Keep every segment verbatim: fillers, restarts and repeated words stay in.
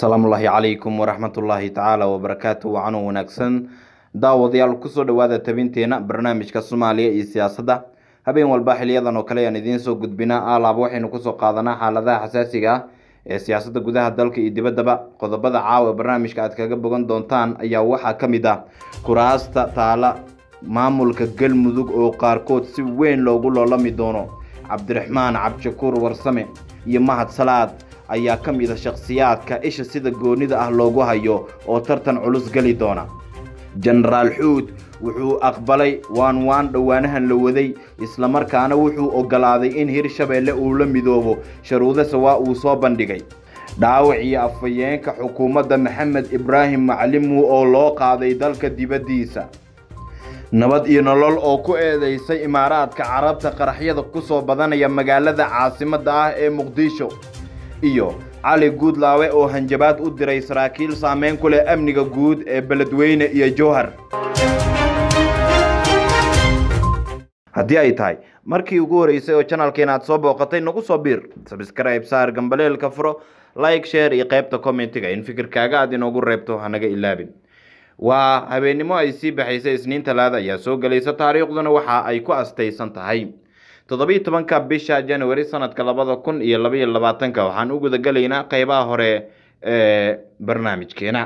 السلام الله عليكم ورحمة الله تعالى وبركاته وعنو ونكسن دا وضيع الكسو دوادة تبينتينا برنامج كالصومالية السياسة دا هبين والباحل يضا نوكاليا ندين سو قد بناء لابوحي نكسو قادنا حالا دا حساسيقا السياسة دا قدها الدالك إدباد دبا قضبا دا عاو برنامج كاعتكا قبقان دونتان اياوحا كمدا قراصة تالا مامولك Galmudug او قاركوت سوين لو قولو لامي دونو Abderrahman abchakur u warasame iyo Mahad Salaad ayaa ka mid ah shakhsiyaadka isha sida goonida ah loogu hayo oo tartan culus gali doona. Generaal Xuud wuxuu aqbalay waanwaan dhawaanahan la waday isla markaana wuxuu ogolaaday in hir Shabelle uu la midoobo sharuudo sawa uu soo bandhigay. Dhaawacii afayeenka xukuumadda Mohamed Ibrahim Ma'alimu oo loo qaaday dalka dibaddiisa. نباد إيه نلول أوكو إيدي سي إمارات كعرب تقرحية دقصو بدان يا مقالة دا عاصمة دا إيه مقديشو إيو علي قود لاوي أو هنجبات قد دير إسراكيل سامين كولي أمنيقا قود إيه بلدوين إيه جوهر هدي أي تاي مركي وقوري سيو چنال كينات صوبة وقتين نقو صوبير سبسكرايب سار جنباليل كفرو لايك شير إيه قيبتا كومنتيقا إن فكر كاقا دي نقو ريبتو هنقا إلابين waa habeenimo ay si baxaysay isniin talaada ayaa soo galeysay taariikhduna waxa ay ku astaysan tahay toddoba iyo toban bisha January sanadka laba kun iyo laba iyo labaatan ka waxaan ugu gudagalaynaa qaybaha hore ee barnaamijkeena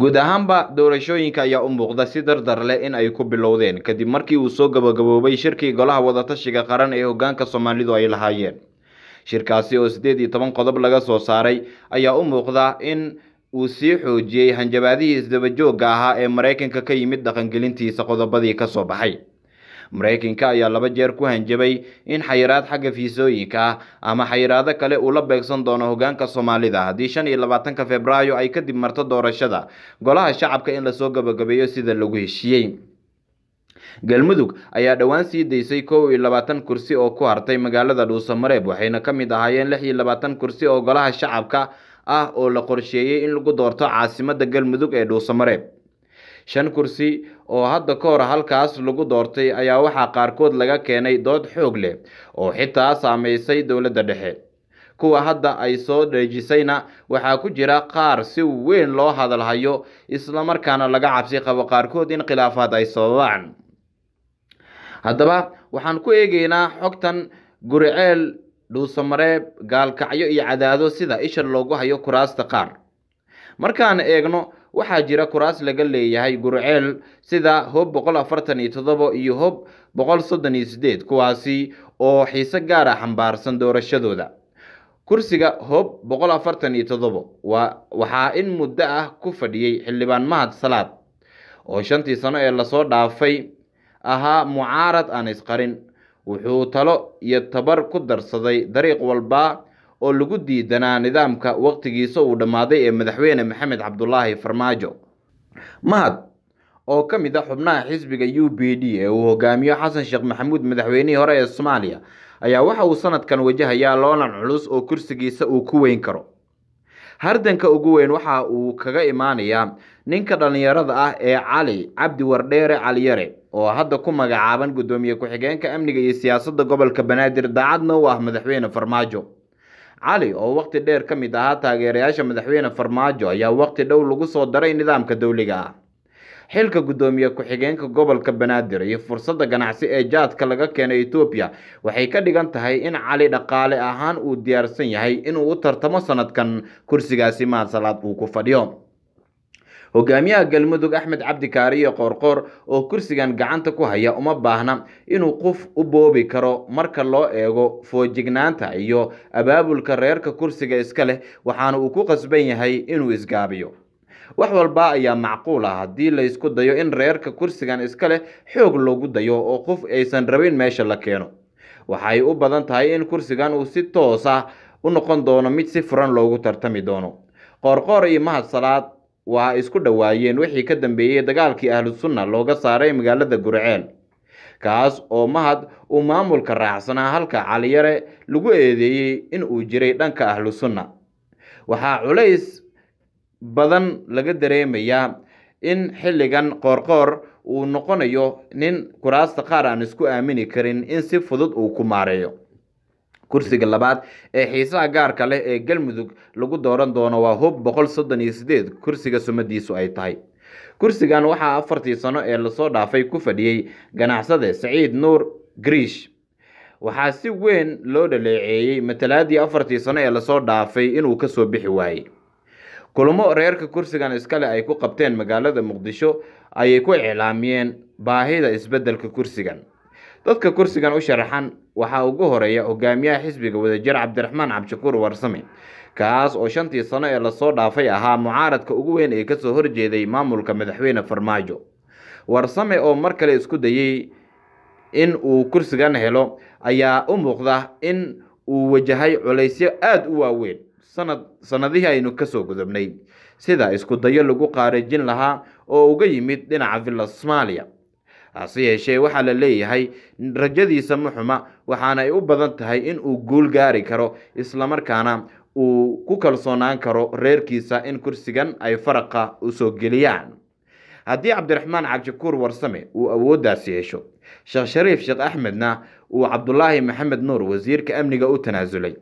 guud ahaanba doorashooyinka ayaa u muuqda si dardar leh in ay ku bilowdeen kadib markii uu soo gabagaboobay shirkii golaha wadatashiga qaran ee hoggaanka Soomaalidu ay lahaayeen shirkaasi oo siddeed iyo toban qodob laga soo saaray ayaa u muuqda in وسيح وجي هنجبادي إزدواجو جاها أمريكان ككيم الدقن جلنتي سقط بدي كصباحي أمريكان كأي لبجر كهنجبي إن حيرات حاجة في سوي كا أما حيرات كله أول بيكسن دونه جان كصومالي ده ديشان إلا بعدين كفبرايو أي كدي مرتد دور الشدة قالها الشعب كإن لسوق بجبيو سيد اللوجي شيء Galmudug ayaa dhawaan sii deysay kow iyo labaatan kursi oo ku hartay magaalada Dhuusamareeb waxayna ka mid ahaayeen lix iyo labaatan kursi oo golaha shacabka ah oo la qorsheeyay in lagu doorto caasimadda Galmudug ee Dhuusamareeb shan kursi oo hadda ka hor halkaas lagu doortay ayaa waxaa qaarkood laga keenay dood xoog leh oo xitaa saameysay dowladda dhexe kuwa hadda ay soo dhajisayna waxaa ku jira qaar si weyn loo hadalhayo isla markaana laga cabsi qabo qaarkood in khilaafaad ay sababaan haddaba waxaan ku eegaynaa xogtan guriceel Dhuusamareeb gaalkacyo iyo cadaado sida isha loogu hayo kuraasta qaar markaan eegno waxaa jira kuraas laga leeyahay guriceel sida hoob boqol iyo afartan iyo toddoba iyo hoob boqol iyo soddon iyo siddeed kuwaasi oo xiise gaar ah xambaarsan doorashadooda kursiga hoob boqol iyo afartan iyo toddoba waa waxaa in muddo ah ku fadhiyay xildhibaan Mahad Salaad oo shantii sano ee la soo dhaafay ahaa mucaarad aan isqarin wuxuu talo iyo tabar ku darsaday dariiq walba oo lagu diidanaa nidaamka waqtigiisa uu dhamaaday ee madaxweyne Muxamed Abdullahi Farmaajo Mahad oo ka mid ah xubnaha xisbiga U B D ee uu hogaamiyo Xasan Sheekh Maxamuud madaxweynihii hore ee Soomaaliya ayaa waxa uu sanadkan wajahayaa loolan culus oo kursigiisa uu ku weyn karo hardanka ugu weyn waxa uu kaga imaanayaa ninka dhalinyarada ah ee Ali Abdi Wardere Ali Yare oo hadda ku magacaaban gudoomiye ku-xigeenka amniga iyo siyaasadda gobolka Banaadir daacadna waa madaxweyne Farmaajo Ali oo waqti dheer ka mid ahaa taageerayaasha madaxweyne Farmaajo ayaa waqti dhow lagu soo daray nidaamka dawliga ah xilka gudoomiye ku-xigeenka gobolka Banaadir iyo fursadda ganacsi ee jaadka laga keenay Ethiopia waxay ka dhigan tahay in Ali dhaqaale ahaan uu diyaarsan yahay inuu u tartamo sanadkan kursigaasi Mahad Salaad uu ku fadhiyo hogaamiyaha Galmudug Ahmed Abdikaari qorqor oo kursigan gacanta ku haya uma baahna inuu qof u boobi karo marka loo eego foojignaanta iyo abaabulka reerka kursiga iska leh waxaana uu ku qasban yahay inuu isgaabiyo wax walba ayaa macquul ah hadii la isku dayo in reerka kursigan iska leh xoog loogu dayo oo qof aysan rabin meesha la keeno waxay u badan tahay in kursigan uu si toos ah u noqon doono mid si furan loogu tartami doono qorqor iyo Mahad Salaad waa isku dhawaayeen wixii ka dambeeyay dagaalkii ahlu sunna looga saaray magaalada Gurceel kaas oo Mahad uu maamulka raacsanaa halka Cali Yare lagu eedeeyay in uu jiray dhanka ahlu sunna waxa culays badan laga dareemayaa in xilligan qorqor uu noqonayo nin kuraasta qaar aan isku aamini karin in si fudud uu ku maareeyo kursiga labaad ee xiisaha gaarka leh ee Galmudug lagu dooran doono waa hub boqol sodon iyo sided kursiga sumadiisu ay tahay. Kursigan waxaa afartii sano ee la soo dhaafay ku fadhiyay ganacsade Saeed Noor Grish. Waxaa si weyn loo dhaleeceeyay matalaadii afartii sano ee la soo dhaafay inuu ka soo bixi waayay. Kulamo reerka kursigan iskale ay ku qabteen magaalada Mogadishu ayay ku ilaamiyeen baahida isbeddelka kursigan. Dadka kursigan u sharaxan waxa ugu horeeya hogaamiyaha xisbiga wadajir Abderrahman abchakur u warasame kaas oo shantii sano ee la soo dhaafay ahaa mucaaradka ugu weyn ee ka soo horjeeday maamulka madaxweyne Farmaajo. Warsame oo mar kale isku dayay in uu kursigan helo ayaa u muuqda in uu wajahay culaysyo aad u waaweyn sanad sanadihii aynu ka soo gudubnay sida isku dayo lagu qaarajin lahaa oo uga yimid dhinaca Villa Somalia. Asi yeeshay waxa la leeyahay rajadiisa muxuma waxaana ay u badan tahay in uu guul gaari karo isla markaana uu ku kalsoonaan karo reerkiisa in kursigan ay faraqa u soo geliyaan. Haddii Abderrahman abchakur warsame uu awooddaas yeesho, Sheekh Shariif Sheekh Ahmedna uu Cabdullaahi Maxamed Nuur wasiirka amniga u tanaasulay.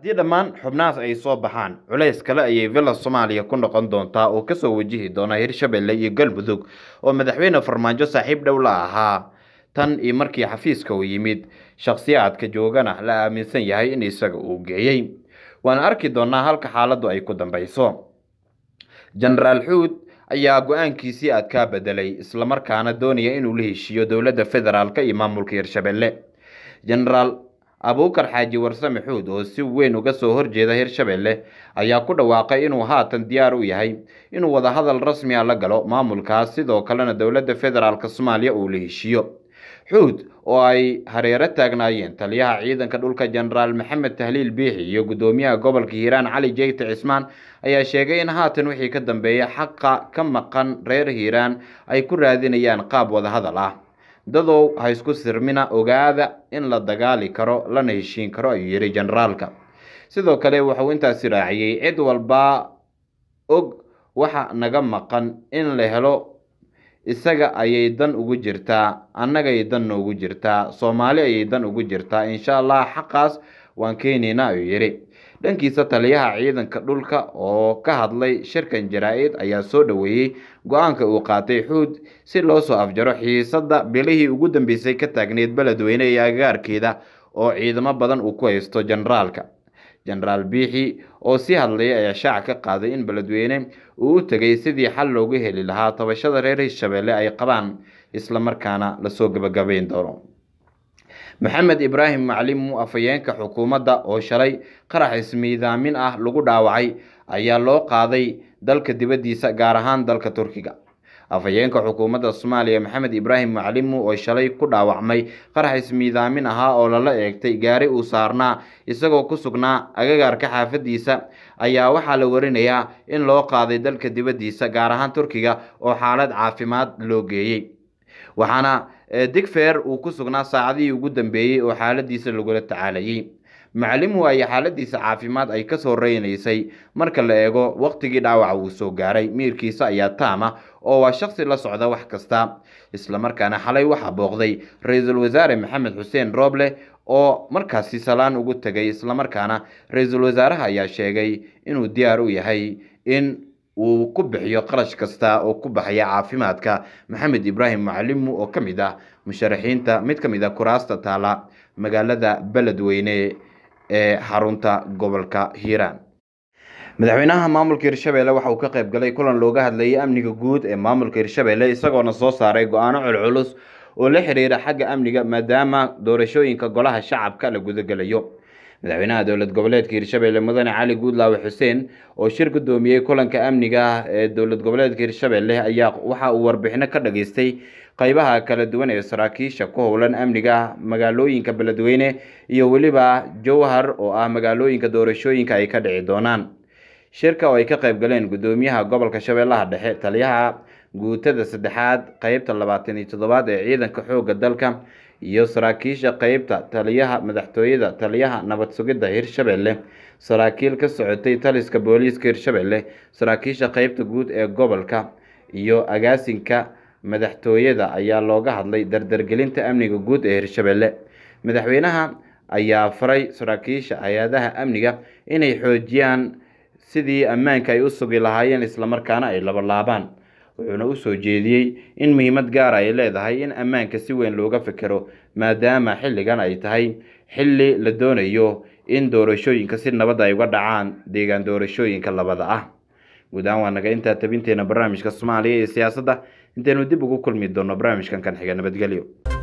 Haddii dhammaan xubnaas ay soo baxaan, culays kale ayay Villa Somalia ku noqon doontaa oo ka soo wajihi doona hir Shabelle iyo Galmudug oo madaxweyne Farmaajo saaxiib dhow la ahaa. Tan iyo markii xafiiska u yimid shakhsiyaadka joogana la aaminsan yahay in isaga uu geeyay. Waan arki doonaa halka xaaladdu ay ku dambayso. Generaal Xuud ayaa go'aankiisii adkaa bedelay isla markaana doonaya inuu la heshiiyo dowladda federaalka iyo maamulka hir Shabelle. Generaal Abubakar Xaaji Warsame Xuud oo si weyn uga soo horjeeda hir Shabelle ayaa ku dhawaaqay inuu haatan diyaar u yahay inuu wada hadal rasmi ah la galo maamulkaas sidoo kalena dowladda federaalka Soomaaliya uu la heshiiyo. Xuud oo ay hareero taagnaayeen taliyaha ciidanka dhulka Generaal Maxamed Tahliil Biixi iyo gudoomiyaha gobolka Hiraan Ali Jeeyte Cismaan ayaa sheegay in haatan wixii ka dambeeya xaqa ka maqan reer Hiraan ay ku raadinayaan qaab wada hadal ah. Dadow ha isku sirmina ogaada in la dagaali karo lana heshiin karo ayuu yiri generaalka. Sidoo kale wuxuu intaas raaciyay cid walba og waxa naga maqan in la helo isaga ayay dan ugu jirtaa annaga ay dan ugu jirtaa Soomaali ayay dan ugu jirtaa insha Allah xaqaas waan keenaynaa ayuu yiri. Dhankiisa taliyaha ciidanka dhulka oo ka hadlay shirkan jaraa'id ayaa soo dhaweeyay go'aanka uu qaatay Xuud si loo soo afjaro xiisadda bilihii ugu dambeysay ka taagneed baladweyne ee agagaarkeeda oo ciidamo badan uu ku haysto generaalka. Generaal Biixi oo si hadlay ayaa shaac ka qaaday in baladweyne uu u tagay sidii xal loogu heli lahaa tabashada reer Shabelle ay qabaan isla markaana la soo gabagabayn doono. Mohamed Ibrahim Ma'alimu afayeenka xukuumadda oo shalay qarax ismiidaamin ah lagu dhaawacay ayaa loo qaaday dalka dibaddiisa gaar ahaan dalka Turkiga. Afayeenka xukuumadda Soomaaliya Mohamed Ibrahim Ma'alimu oo shalay ku dhaawacmay qarax ismiidaamin ahaa oo lala eegtay gaari uu saarnaa isagoo ku sugnaa agagaarka xaafadiisa ayaa waxaa la warinayaa in loo qaaday dalka dibaddiisa gaar ahaan Turkiga oo xaalad caafimaad loo geeyay. waxaana digfeer uu ku sugnaa saacadii ugu dambeeyay oo xaaladiisa lagula tacaalayay. Macallimiintu ay xaaladiisa caafimaad ay ka soo reynaysay marka la eego waqtigii dhaawaca uu soo gaaray. Miirkiisa ayaa taama oo waa shakhsi la socda wax kasta, isla markaana xalay waxa booqday ra'iisul wasaare Mohamed Hussain Roble oo markaasi salaan ugu tagay, isla markaana ra'iisul wasaaraha ayaa sheegay inuu diyaar u yahay in uu ku bixiyo qarash kasta oo ku baxaya caafimaadka. Mohamed Ibrahim Ma'alimu oo ka mid ah musharaxiinta mid ka mid ah kuraasta taala magaalada baladweyne ee xarunta gobolka Hiiraan. Madaxweynaha maamulka Hirshabelle waxa uu ka qayb galay kulan looga hadlayay amniga guud ee maamulka Hirshabelle isagoo na soo saaray go'aano culculus oo la xiriira xagga amniga maadaama doorashooyinka golaha shacabka la gudagalayo. Madaxweynaha dowlad goboleedka Hirshabelle Mudane Ali Abdi Wardere oo shir gudoomiyay kulanka amniga ah ee dowlad goboleedka Hirshabelle ayaa waxa uu warbixino ka dhageystay qaybaha kala duwan ee saraakiisha ku howlan amniga magaalooyinka baladweyne iyo waliba Jowhar oo ah magaalooyinka doorashooyinka ay ka dhici doonaan. Shirka oo ay ka qayb galeen gudoomiyaha gobolka Shabeellaha Dhexe, taliyaha guutada saddexaad qaybta labaatan iyo toddobaad ee ciidanka xoogga dalka iyo saraakiisha qaybta taliyaha madaxtooyada taliyaha nabad sugidda Hirshabelle, saraakiil ka socotay taliska booliiska Hirshabelle, saraakiisha qaybta guud ee gobolka iyo agaasinka madaxtooyada ayaa looga hadlay dardargelinta amniga guud ee Hirshabelle. Madaxweynaha ayaa faray saraakiisha hay'adaha amniga inay xoojiyaan sidii ammaanka ay u sugi lahaayeen isla markaana ay laba laabaan wuxuuna u soo jeediyay in muhiimad gaar ah ay leedahay in ammaanka si weyn looga fikiro maadaama xilligan ay tahay xilli la doonayo in doorashooyinka si nabad ay uga dhacaan deegaan doorashooyinka labada ah gudaan waa naga inta tabinteena barnaamijka Soomaaliya ee siyaasadda inteenu dib ugu kulmi doono barnaamijkan kan xiga nabadgelyo.